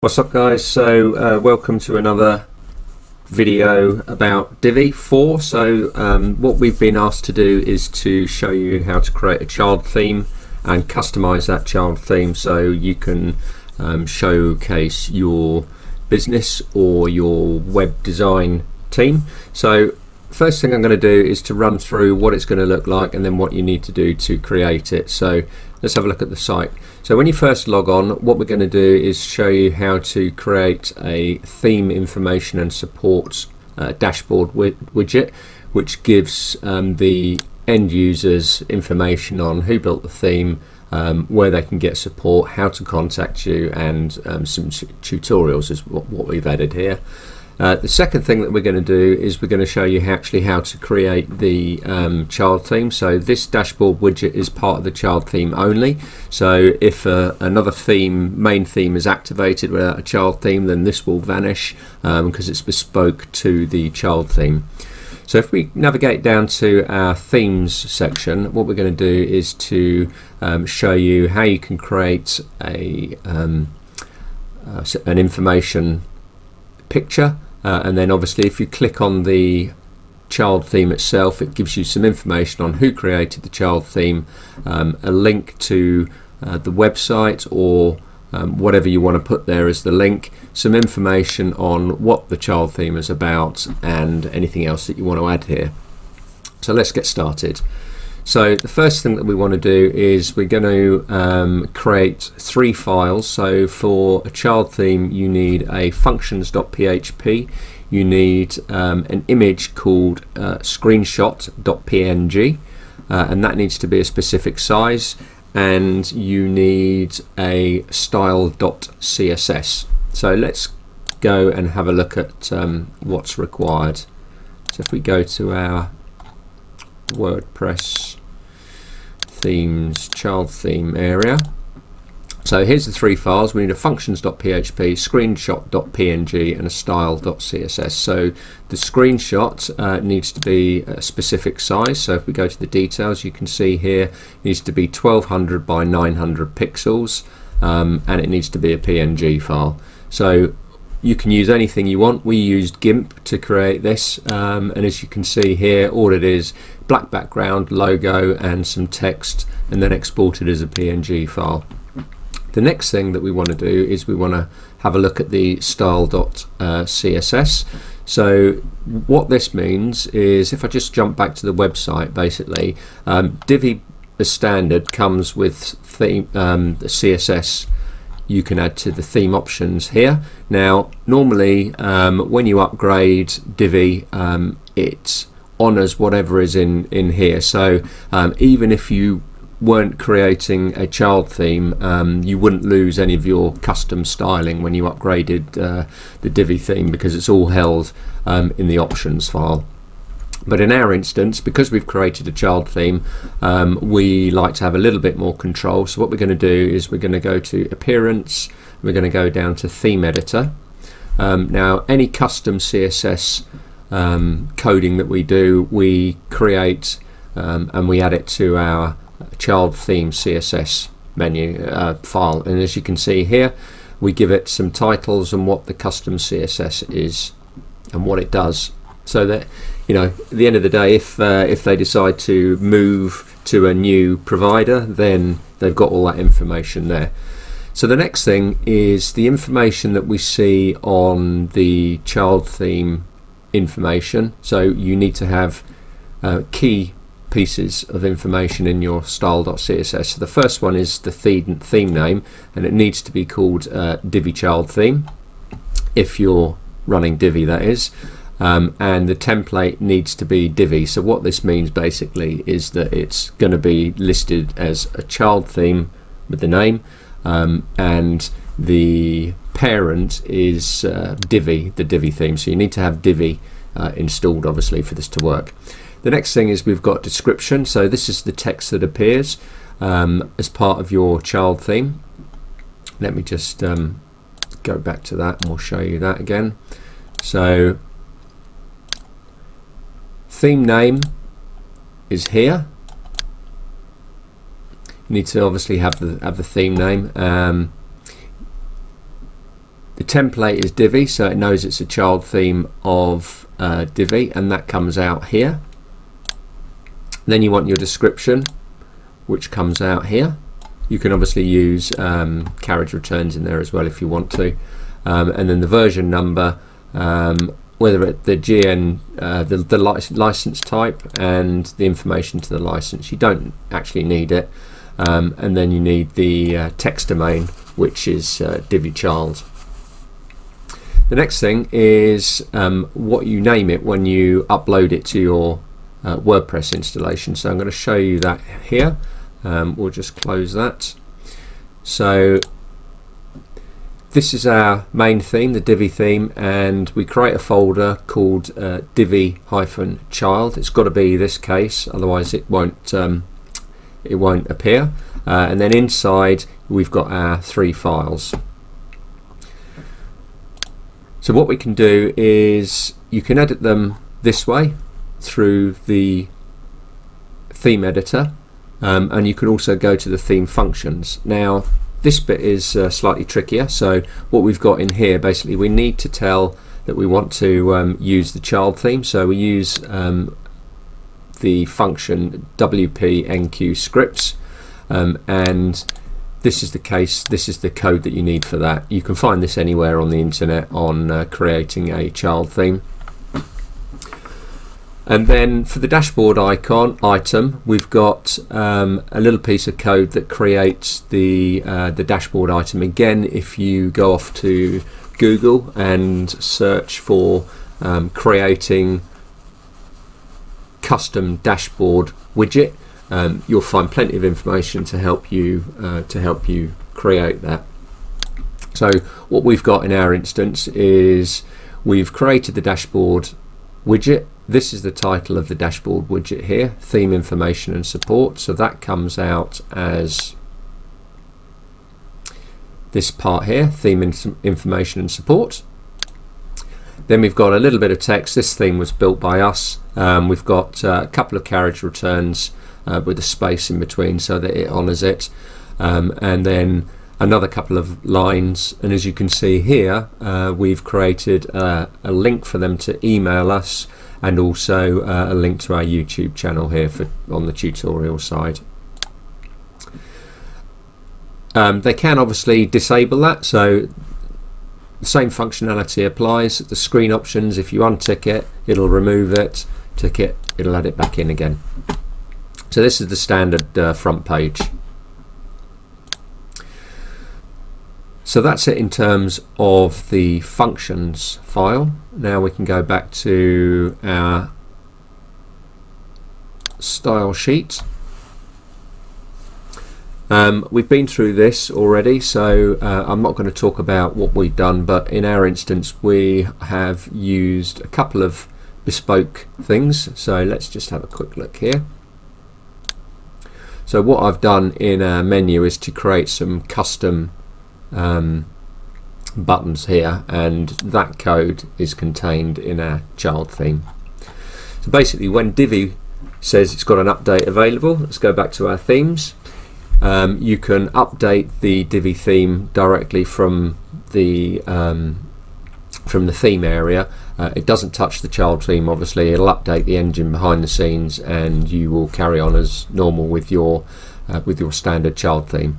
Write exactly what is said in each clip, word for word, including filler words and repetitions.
What's up guys, so uh, welcome to another video about Divi four. So um, what we've been asked to do is to show you how to create a child theme and customize that child theme so you can um, showcase your business or your web design team. So first thing I'm going to do is to run through what it's going to look like and then what you need to do to create it. So let's have a look at the site. So when you first log on, what we're going to do is show you how to create a theme information and support uh, dashboard wi widget, which gives um, the end users information on who built the theme, um, where they can get support, how to contact you, and um, some tutorials is what, what we've added here. Uh, the second thing that we're going to do is we're going to show you how, actually how to create the um, child theme. So this dashboard widget is part of the child theme only. So if uh, another theme, main theme is activated without a child theme, then this will vanish um, because it's bespoke to the child theme. So if we navigate down to our themes section, what we're going to do is to um, show you how you can create a um, uh, an information picture. Uh, and then obviously if you click on the child theme itself, it gives you some information on who created the child theme, um, a link to uh, the website or um, whatever you want to put there as the link, some information on what the child theme is about and anything else that you want to add here. So let's get started. So the first thing that we want to do is we're going to um, create three files. So for a child theme you need a functions dot P H P, you need um, an image called uh, screenshot dot P N G, uh, and that needs to be a specific size, and you need a style dot C S S. So let's go and have a look at um, what's required. So if we go to our WordPress themes child theme area, so here's the three files. We need a functions dot P H P, screenshot dot P N G, and a style dot C S S. So the screenshot uh, needs to be a specific size. So if we go to the details, you can see here it needs to be twelve hundred by nine hundred pixels, um, and it needs to be a P N G file. So you can use anything you want. We used GIMP to create this, um, and as you can see here, all it is, black background, logo, and some text, and then exported as a P N G file. The next thing that we want to do is we want to have a look at the style dot C S S. So what this means is, if I just jump back to the website, basically, um, Divi as standard comes with theme, um, the C S S. You can add to the theme options here. Now normally um, when you upgrade Divi, um, it honors whatever is in in here. So um, even if you weren't creating a child theme, um, you wouldn't lose any of your custom styling when you upgraded uh, the Divi theme, because it's all held um, in the options file. But in our instance, because we've created a child theme, um, we like to have a little bit more control. So what we're going to do is we're going to go to Appearance, we're going to go down to Theme Editor. Um, now any custom C S S um, coding that we do, we create um, and we add it to our child theme C S S menu uh, file, and as you can see here, we give it some titles and what the custom C S S is and what it does, so that, you know, at the end of the day, if uh, if they decide to move to a new provider, then they've got all that information there. So the next thing is the information that we see on the child theme information. So you need to have uh, key pieces of information in your style dot C S S. So the first one is the theme, theme name, and it needs to be called uh, Divi Child Theme, if you're running Divi, that is. Um, and the template needs to be Divi. So what this means basically is that it's going to be listed as a child theme with the name, um, and the parent is uh, Divi, the Divi theme. So you need to have Divi uh, installed, obviously, for this to work. The next thing is we've got description. So this is the text that appears um, as part of your child theme. Let me just um, go back to that and we'll show you that again. So theme name is here. You need to obviously have the have the theme name. Um, The template is Divi, so it knows it's a child theme of uh, Divi, and that comes out here. Then you want your description, which comes out here. You can obviously use um, carriage returns in there as well if you want to. Um, and then the version number, um, whether it the G N, uh, the, the license type, and the information to the license. You don't actually need it. Um, and then you need the uh, text domain, which is uh, Divi child. The next thing is um, what you name it when you upload it to your uh, WordPress installation. So I'm going to show you that here. Um, we'll just close that. So this is our main theme, the Divi theme, and we create a folder called uh, Divi-child. It's got to be this case, otherwise it won't um, it won't appear. Uh, and then inside we've got our three files. So what we can do is you can edit them this way through the theme editor, um, and you can also go to the theme functions. Now this bit is uh, slightly trickier. So what we've got in here, basically we need to tell that we want to um, use the child theme, so we use um, the function W P enqueue scripts, um, and this is the case, this is the code that you need for that. You can find this anywhere on the internet on uh, creating a child theme. And then for the dashboard icon item, we've got um, a little piece of code that creates the uh, the dashboard item. Again, if you go off to Google and search for um, creating custom dashboard widget, Um, you'll find plenty of information to help you uh, to help you create that. So what we've got in our instance is we've created the dashboard widget. This is the title of the dashboard widget here, theme information and support. So that comes out as this part here, theme in- information and support. Then we've got a little bit of text. This theme was built by us. Um, we've got uh, a couple of carriage returns Uh, with a space in between so that it honors it, um, and then another couple of lines, and as you can see here uh, we've created uh, a link for them to email us, and also uh, a link to our YouTube channel here for on the tutorial side. Um, they can obviously disable that, so the same functionality applies. The screen options, if you untick it, it'll remove it, tick it, it'll add it back in again. So this is the standard uh, front page. So that's it in terms of the functions file. Now we can go back to our style sheet. Um, we've been through this already, so uh, I'm not going to talk about what we've done, but in our instance we have used a couple of bespoke things. So let's just have a quick look here. So what I've done in our menu is to create some custom um, buttons here, and that code is contained in our child theme. So basically when Divi says it's got an update available, let's go back to our themes. Um, you can update the Divi theme directly from the um, from the theme area. Uh, it doesn't touch the child theme, obviously. It'll update the engine behind the scenes, and you will carry on as normal with your uh, with your standard child theme.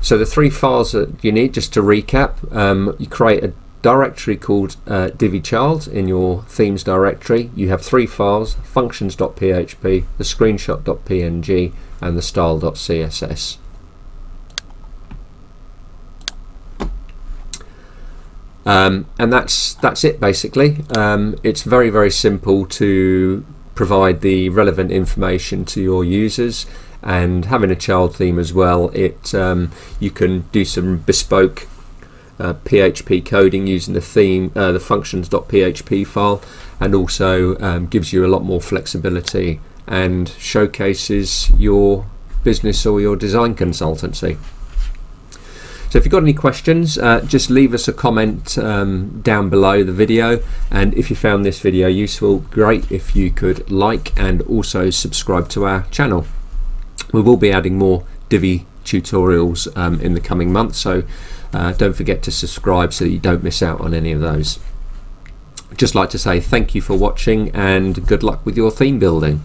So the three files that you need, just to recap, um, you create a directory called uh, Divi child in your themes directory. You have three files: functions dot P H P, the screenshot dot P N G, and the style dot C S S. Um, and that's that's it basically. Um, it's very very simple to provide the relevant information to your users, and having a child theme as well, it um, you can do some bespoke uh, P H P coding using the theme uh, the functions dot P H P file, and also um, gives you a lot more flexibility and showcases your business or your design consultancy. So if you've got any questions, uh, just leave us a comment um, down below the video, and if you found this video useful, great if you could like and also subscribe to our channel. We will be adding more Divi tutorials um, in the coming months, so uh, don't forget to subscribe so that you don't miss out on any of those. I'd just like to say thank you for watching and good luck with your theme building.